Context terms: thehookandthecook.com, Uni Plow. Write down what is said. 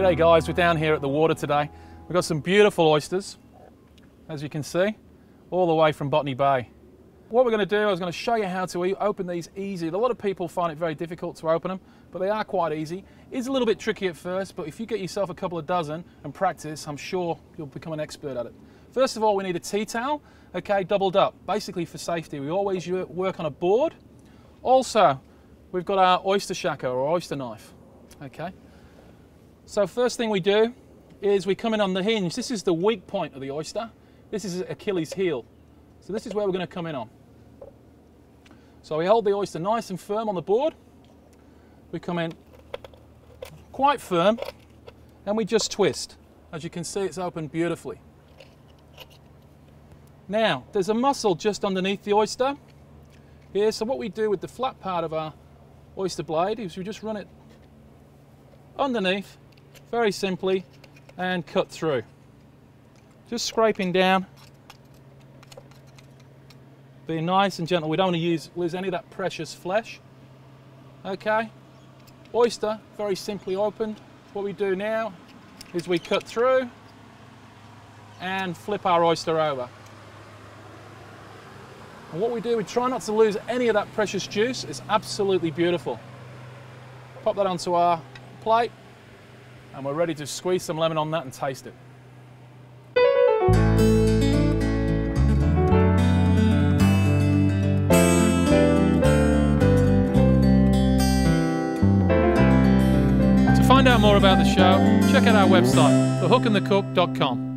G'day guys, we're down here at the water today. We've got some beautiful oysters, as you can see, all the way from Botany Bay. What we're going to do is going to show you how to open these easy. A lot of people find it very difficult to open them, but they are quite easy. It's a little bit tricky at first, but if you get yourself a couple of dozen and practice, I'm sure you'll become an expert at it. First of all, we need a tea towel, okay, doubled up, basically for safety. We always work on a board. Also, we've got our oyster shaka or oyster knife, okay. So first thing we do is we come in on the hinge. This is the weak point of the oyster. This is Achilles' heel. So this is where we're going to come in on. So we hold the oyster nice and firm on the board. We come in quite firm and we just twist. As you can see, it's opened beautifully. Now, there's a muscle just underneath the oyster here. So what we do with the flat part of our oyster blade is we just run it underneath very simply and cut through, just scraping down, being nice and gentle. We don't want to lose any of that precious flesh. Okay, oyster very simply opened. What we do now is we cut through and flip our oyster over, and what we do, we try not to lose any of that precious juice. It's absolutely beautiful. Pop that onto our plate and we're ready to squeeze some lemon on that and taste it. To find out more about the show, check out our website, thehookandthecook.com.